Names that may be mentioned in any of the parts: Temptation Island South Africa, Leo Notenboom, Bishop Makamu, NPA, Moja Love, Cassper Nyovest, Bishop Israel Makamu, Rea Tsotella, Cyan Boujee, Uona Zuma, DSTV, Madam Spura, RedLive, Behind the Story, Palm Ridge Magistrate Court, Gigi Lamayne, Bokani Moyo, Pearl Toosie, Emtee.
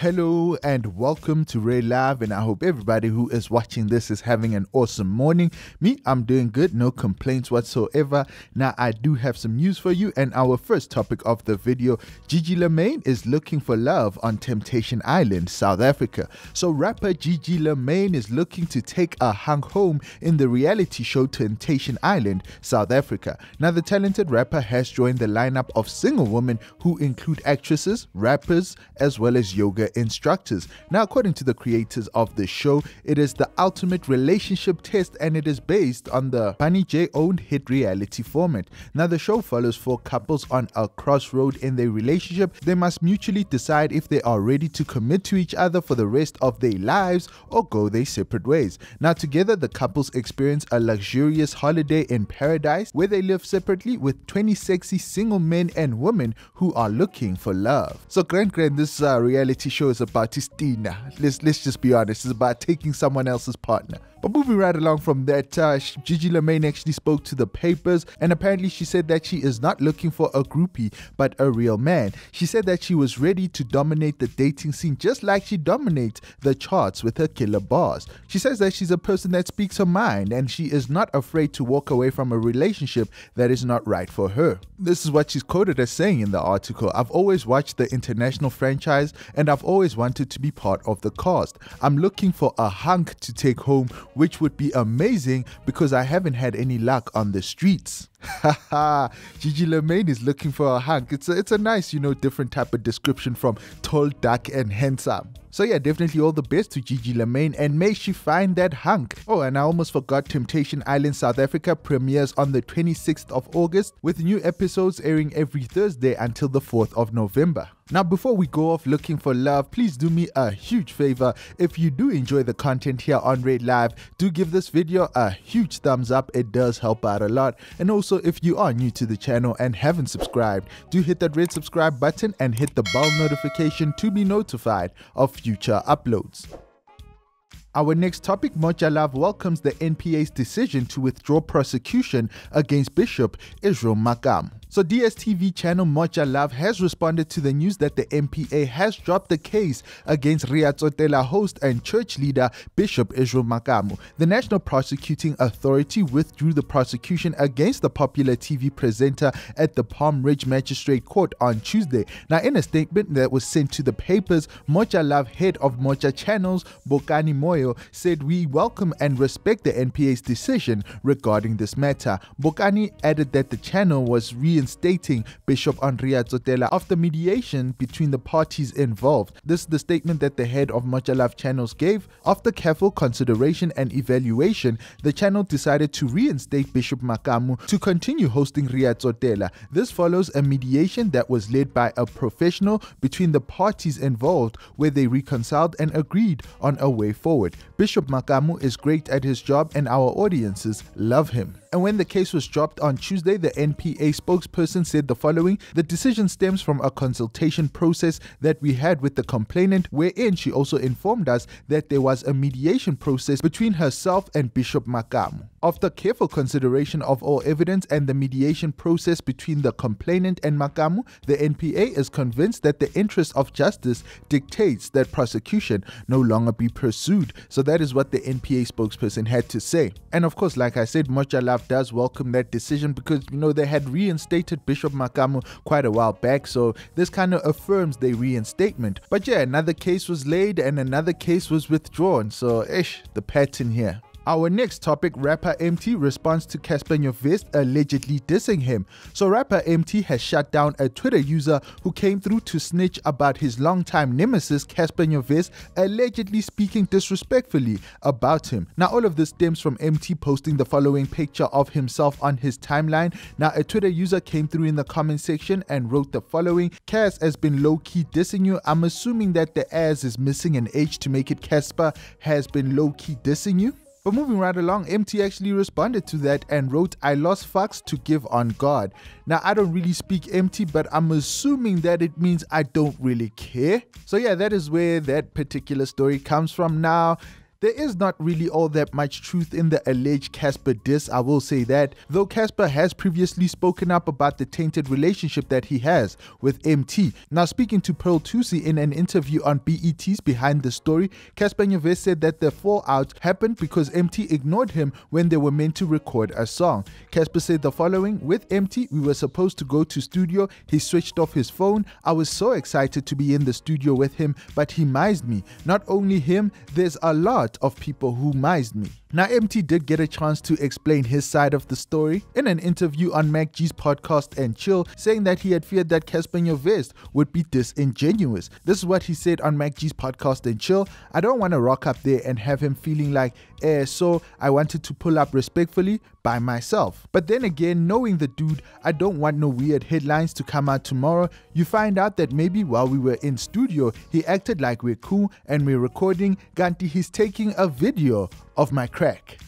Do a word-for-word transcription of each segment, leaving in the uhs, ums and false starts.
Hello and welcome to RedLive, and I hope everybody who is watching this is having an awesome morning. Me, I'm doing good, no complaints whatsoever. Now, I do have some news for you, and our first topic of the video, Gigi Lamayne is looking for love on Temptation Island, South Africa. So rapper Gigi Lamayne is looking to take a hunk home in the reality show Temptation Island, South Africa. Now, the talented rapper has joined the lineup of single women who include actresses, rappers, as well as yoga instructors. Now, according to the creators of the show, it is the ultimate relationship test, and it is based on the Bunny J owned hit reality format. Now, the show follows four couples on a crossroad in their relationship. They must mutually decide if they are ready to commit to each other for the rest of their lives or go their separate ways. Now, together the couples experience a luxurious holiday in paradise where they live separately with twenty sexy single men and women who are looking for love. So grand grand this uh, reality show show is about Tistina. Let's let's just be honest. It's about taking someone else's partner. But moving right along from that, uh, Gigi Lamayne actually spoke to the papers, and apparently she said that she is not looking for a groupie, but a real man. She said that she was ready to dominate the dating scene just like she dominates the charts with her killer bars. She says that she's a person that speaks her mind, and she is not afraid to walk away from a relationship that is not right for her. This is what she's quoted as saying in the article. I've always watched the international franchise, and I've always wanted to be part of the cast. I'm looking for a hunk to take home, which would be amazing because I haven't had any luck on the streets. Haha, Gigi Lamayne is looking for a hunk. It's a, it's a nice, you know, different type of description from tall, dark, and handsome. So yeah, definitely all the best to Gigi Lamayne, and may she find that hunk. Oh, and I almost forgot, Temptation Island South Africa premieres on the twenty-sixth of August, with new episodes airing every Thursday until the fourth of November. Now, before we go off looking for love, please do me a huge favor. If you do enjoy the content here on Red Live, do give this video a huge thumbs up. It does help out a lot. And also, if you are new to the channel and haven't subscribed, do hit that red subscribe button and hit the bell notification to be notified of future uploads. Our next topic, Moja Love welcomes the N P A's decision to withdraw prosecution against Bishop Israel Makamu. So D S T V channel Moja Love has responded to the news that the N P A has dropped the case against Rea Tsotella host and church leader Bishop Israel Makamu. The National Prosecuting Authority withdrew the prosecution against the popular T V presenter at the Palm Ridge Magistrate Court on Tuesday. Now, in a statement that was sent to the papers, Moja Love head of Moja Channels, Bokani Moyo, said, "We welcome and respect the N P A's decision regarding this matter." Bokani added that the channel was re Stating Bishop Rea Tsotella after mediation between the parties involved. This is the statement that the head of Moja Love Channels gave. After careful consideration and evaluation, the channel decided to reinstate Bishop Makamu to continue hosting Rea Tsotella. This follows a mediation that was led by a professional between the parties involved, where they reconciled and agreed on a way forward. Bishop Makamu is great at his job, and our audiences love him. And when the case was dropped on Tuesday, the N P A spokesperson said the following: "The decision stems from a consultation process that we had with the complainant, wherein she also informed us that there was a mediation process between herself and Bishop Makamu. After careful consideration of all evidence and the mediation process between the complainant and Makamu, the N P A is convinced that the interest of justice dictates that prosecution no longer be pursued." So that is what the N P A spokesperson had to say. And of course, like I said, Moja Love does welcome that decision, because you know they had reinstated Bishop Makamu quite a while back, so this kind of affirms their reinstatement. But yeah, another case was laid and another case was withdrawn, so ish, the pattern here. Our next topic, rapper Emtee responds to Cassper Nyovest allegedly dissing him. So rapper Emtee has shut down a Twitter user who came through to snitch about his longtime nemesis Cassper Nyovest allegedly speaking disrespectfully about him. Now, all of this stems from Emtee posting the following picture of himself on his timeline. Now, a Twitter user came through in the comment section and wrote the following: "Cass has been low-key dissing you. I'm assuming that the as is missing an H to make it Cassper has been low-key dissing you." But moving right along, Emtee actually responded to that and wrote, "I lost fucks to give on God. Now, I don't really speak Emtee, but I'm assuming that it means I don't really care." So yeah, that is where that particular story comes from. Now, There is not really all that much truth in the alleged Cassper diss, I will say that, though Cassper has previously spoken up about the tainted relationship that he has with Emtee. Now, speaking to Pearl Toosie in an interview on B E T's Behind the Story, Cassper Nyovest said that the fallout happened because Emtee ignored him when they were meant to record a song. Cassper said the following: with Emtee, we were supposed to go to studio, he switched off his phone, I was so excited to be in the studio with him, but he mised me. Not only him, there's a lot of people who mised me. Now, Emtee did get a chance to explain his side of the story in an interview on Mac G's podcast and chill, saying that he had feared that Cassper Nyovest would be disingenuous. This is what he said on Mac G's podcast and chill: I don't want to rock up there and have him feeling like eh, so I wanted to pull up respectfully by myself. But then again, knowing the dude, I don't want no weird headlines to come out tomorrow. You find out that maybe while we were in studio, he acted like we're cool and we're recording, Ganti he's taking a video of my crack.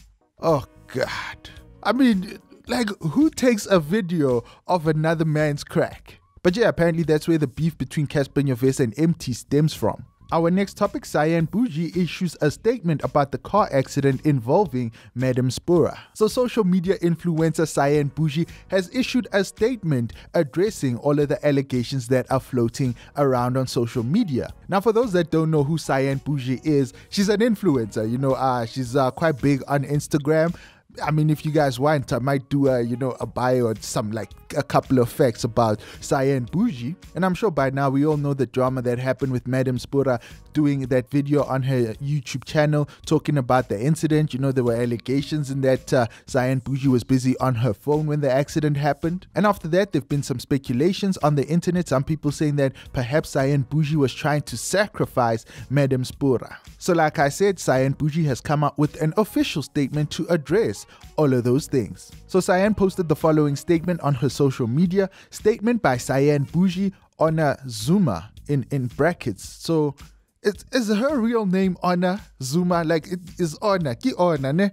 Oh God. I mean, like, who takes a video of another man's crack? But yeah, apparently that's where the beef between Cassper Nyovest and Emtee stems from. Our next topic, Cyan Boujee issues a statement about the car accident involving Madam Spura. So social media influencer Cyan Boujee has issued a statement addressing all of the allegations that are floating around on social media. Now, for those that don't know who Cyan Boujee is, she's an influencer, you know, uh, she's uh, quite big on Instagram. I mean, if you guys want, I might do a, you know, a bio or some, like a couple of facts about Cyan Boujee. And I'm sure by now we all know the drama that happened with Madam Spura doing that video on her YouTube channel talking about the incident. You know, there were allegations in that uh, Cyan Boujee was busy on her phone when the accident happened. And after that, there've been some speculations on the internet. Some people saying that perhaps Cyan Boujee was trying to sacrifice Madam Spura. So like I said, Cyan Boujee has come out with an official statement to address all of those things. So Cyan posted the following statement on her social media: statement by Cyan Boujee, Uona Zuma, in in brackets. So it is her real name, Uona Zuma, like it is Uona, ki Uona, ne?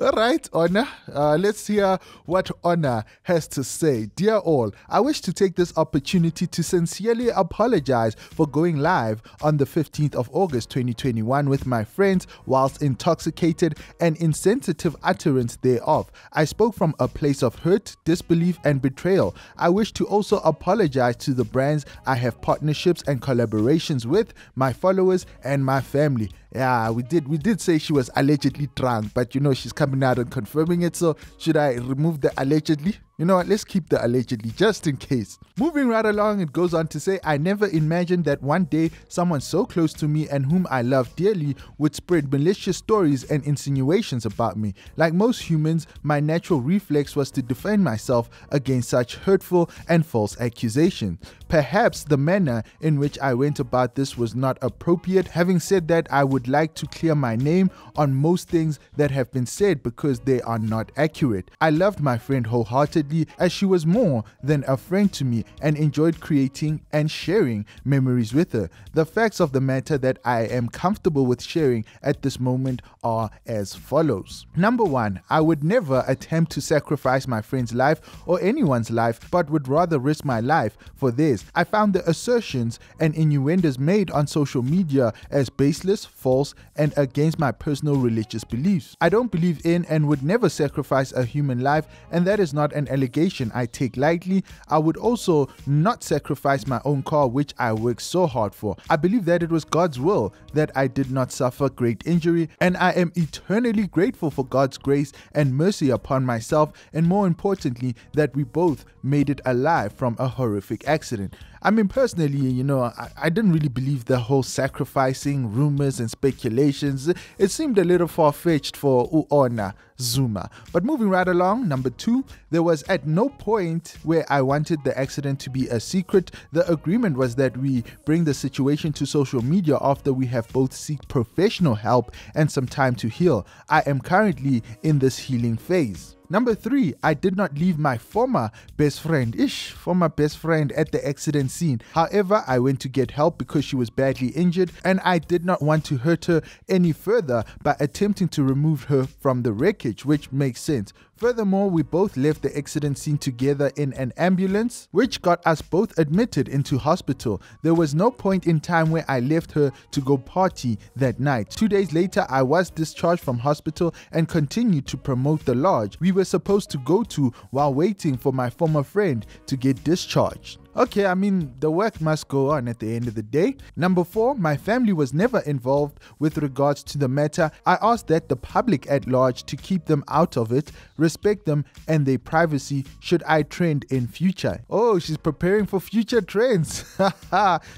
All right, Uona, uh, let's hear what Uona has to say. Dear all, I wish to take this opportunity to sincerely apologize for going live on the fifteenth of August twenty twenty-one with my friends whilst intoxicated and insensitive utterance thereof. I spoke from a place of hurt, disbelief and betrayal. I wish to also apologize to the brands I have partnerships and collaborations with, my followers and my family. Yeah, we did we did say she was allegedly drunk, but you know she's coming out and confirming it, so should I remove the allegedly? You know what, let's keep the allegedly just in case. Moving right along, it goes on to say, I never imagined that one day someone so close to me and whom I love dearly would spread malicious stories and insinuations about me. Like most humans, my natural reflex was to defend myself against such hurtful and false accusations. Perhaps the manner in which I went about this was not appropriate. Having said that, I would like to clear my name on most things that have been said because they are not accurate. I loved my friend wholeheartedly, as she was more than a friend to me, and enjoyed creating and sharing memories with her. The facts of the matter that I am comfortable with sharing at this moment are as follows. Number one, I would never attempt to sacrifice my friend's life or anyone's life, but would rather risk my life for theirs. I found the assertions and innuendos made on social media as baseless, false, and against my personal religious beliefs. I don't believe in and would never sacrifice a human life, and that is not an allegation I take lightly. I would also not sacrifice my own car, which I worked so hard for. I believe that it was God's will that I did not suffer great injury, and I am eternally grateful for God's grace and mercy upon myself, and more importantly, that we both made it alive from a horrific accident. I mean, personally, you know, I, I didn't really believe the whole sacrificing, rumors and speculations. It seemed a little far-fetched for Uona Zuma. But moving right along, number two, there was at no point where I wanted the accident to be a secret. The agreement was that we bring the situation to social media after we have both seek professional help and some time to heal. I am currently in this healing phase. Number three, I did not leave my former best friend, ish, former best friend at the accident scene. However, I went to get help because she was badly injured, and I did not want to hurt her any further by attempting to remove her from the wreckage, which makes sense. Furthermore, we both left the accident scene together in an ambulance, which got us both admitted into hospital. There was no point in time where I left her to go party that night. Two days later, I was discharged from hospital and continued to promote the lodge we were supposed to go to while waiting for my former friend to get discharged. Okay, I mean, the work must go on at the end of the day. Number four, my family was never involved with regards to the matter. I asked that the public at large to keep them out of it, respect them and their privacy should I trend in future. Oh, she's preparing for future trends.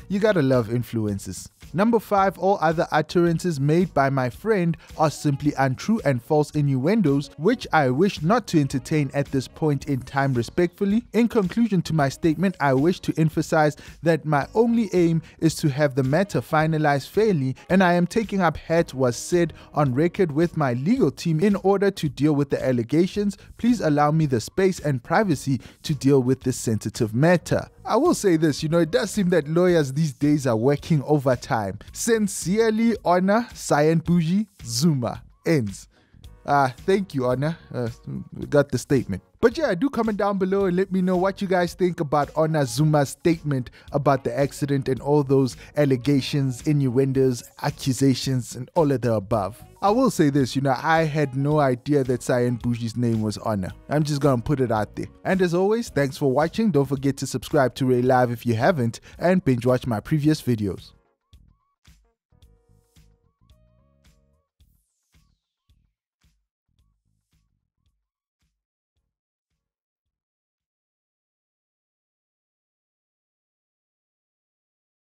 You gotta love influences. Number five, all other utterances made by my friend are simply untrue and false innuendos, which I wish not to entertain at this point in time respectfully. In conclusion to my statement, I wish to emphasize that my only aim is to have the matter finalized fairly, and I am taking up what was said on record with my legal team in order to deal with the allegations. Please allow me the space and privacy to deal with this sensitive matter. I will say this, you know, it does seem that lawyers these days are working overtime. Sincerely, Honor, Cyan Boujee, Zuma. Ends. Uh, thank you, Honor. Uh, got the statement. But yeah, do comment down below and let me know what you guys think about Uona Zuma's statement about the accident and all those allegations, innuendos, accusations, and all of the above. I will say this, you know, I had no idea that Cyan Boujee's name was Uona. I'm just gonna put it out there. And as always, thanks for watching. Don't forget to subscribe to RedLive if you haven't, and binge watch my previous videos.